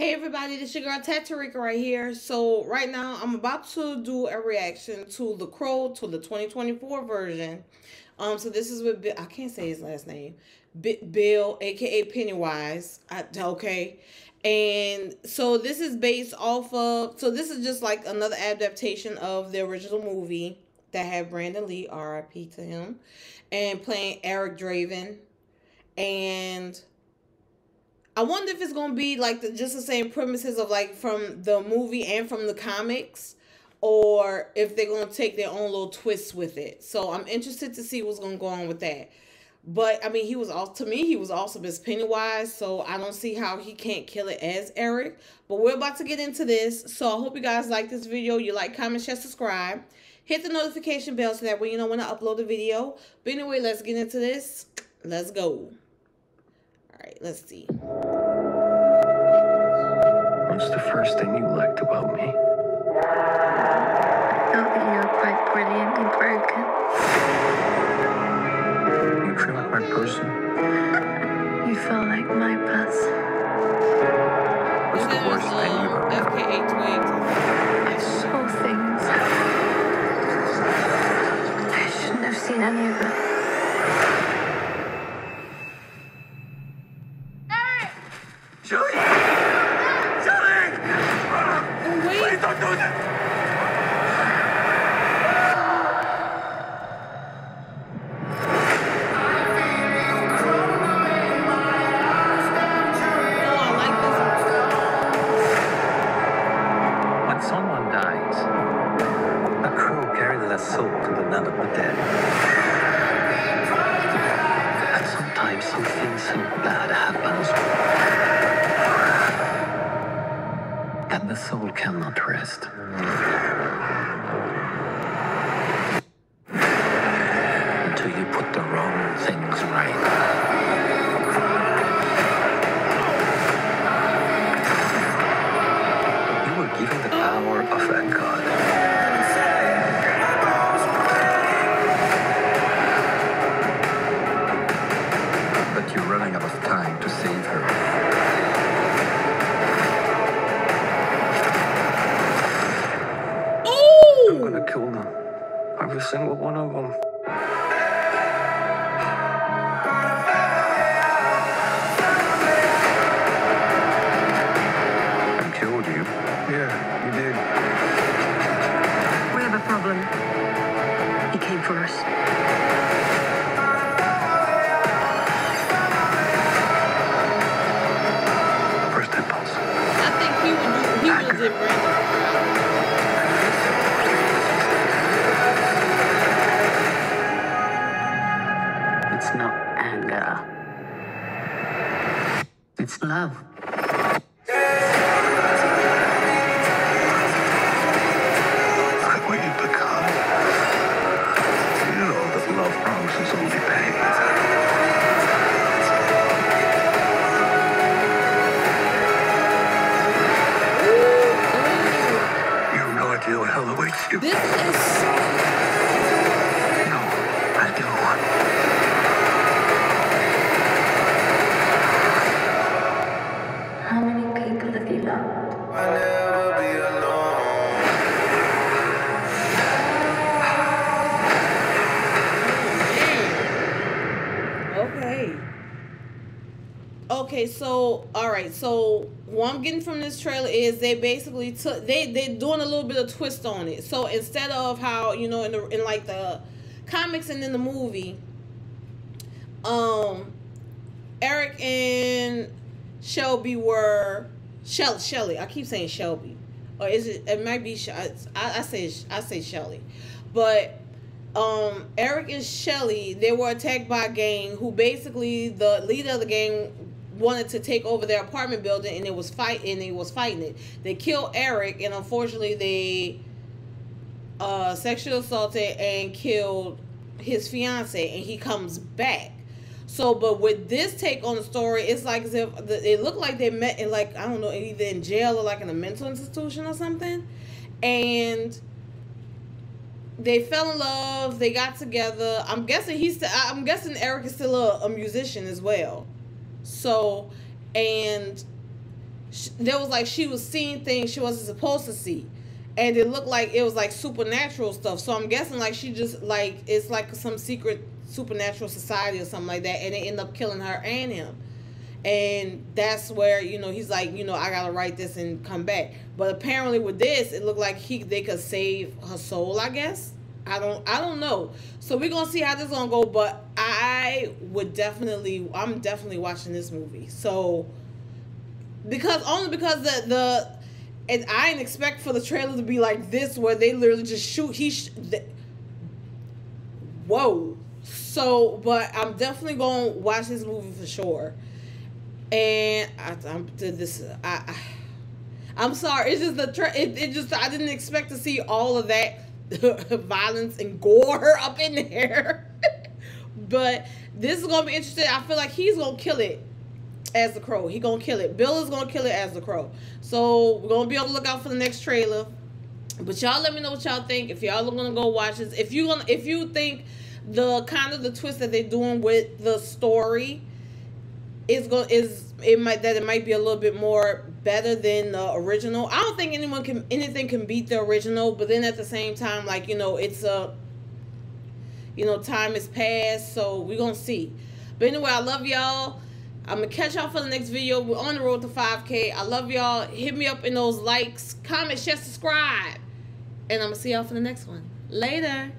Hey everybody, this your girl TattooRika right here. So right now I'm about to do a reaction to The Crow, to the 2024 version. So this is with Bill. I can't say his last name. Bill, aka Pennywise. Okay. And so this is based off of, so this is just like another adaptation of the original movie that had Brandon Lee, R.I.P. to him, and playing Eric Draven. And I wonder if it's going to be like just the same premises of like from the movie and from the comics, or if they're going to take their own little twists with it. So I'm interested to see what's going to go on with that. But I mean, he was also, to me, he was awesome as Pennywise. So I don't see how he can't kill it as Eric. But we're about to get into this. So I hope you guys like this video. You like, comment, share, subscribe. Hit the notification bell so that way you know when I upload a video. But anyway, let's get into this. Let's go. Alright, let's see. What's the first thing you liked about me? I felt that you were quite brilliantly broken. You feel like my person? You feel like my person. What's the worst thing you ever done? FKA Twigs. I saw things. I shouldn't have seen any of them. The soul cannot rest. Until you put the wrong things right. You were given the power of a god. But you're running out of time to save her. Kill them. Every single one of them. I killed you. Yeah, you did. We have a problem. He came for us. First impulse. I think he was different. It's love. Look what you've become. You know that love promises only pain. You have no idea what hell awaits you. This is... No, I don't. Okay, so all right, so what I'm getting from this trailer is they basically took they're doing a little bit of twist on it. So instead of how, you know, in like the comics and in the movie, Eric and Shelby were Shelly. I keep saying Shelby, or is it? It might be. I say Shelly, but. Eric and Shelly, they were attacked by a gang who basically the leader of the gang wanted to take over their apartment building, and they was fighting it. They killed Eric, and unfortunately they sexually assaulted and killed his fiance, and he comes back. So but with this take on the story, it's like as if it looked like they met in, like, I don't know, either in jail or like in a mental institution or something, and they fell in love. They got together. I'm guessing I'm guessing Eric is still a musician as well. So, and there was like she was seeing things she wasn't supposed to see, and it looked like it was like supernatural stuff. So I'm guessing like she just like it's like some secret supernatural society or something like that, and they end up killing her and him. And that's where, you know, he's like, you know, I gotta write this and come back. But apparently with this, it looked like they could save her soul, I guess. I don't know. So we're gonna see how this is gonna go, but I'm definitely watching this movie. So only because and I didn't expect for the trailer to be like this, where they literally just shoot. Whoa. So, but I'm definitely gonna watch this movie for sure. And I'm sorry. It's just I didn't expect to see all of that violence and gore up in there. But this is gonna be interesting. I feel like he's gonna kill it as the Crow. He gonna kill it. Bill is gonna kill it as the Crow. So we're gonna be on the lookout for the next trailer. But y'all let me know what y'all think. If y'all are gonna go watch this, if you think the kind of the twist that they're doing with the story it might be a little bit more better than the original. I don't think anything can beat the original, but then at the same time, like, you know, it's a, you know, time has passed, so we're gonna see. But anyway, I love y'all. I'm gonna catch y'all for the next video. We're on the road to 5K. I love y'all. Hit me up in those likes, comments, share, subscribe, and I'm gonna see y'all for the next one. Later.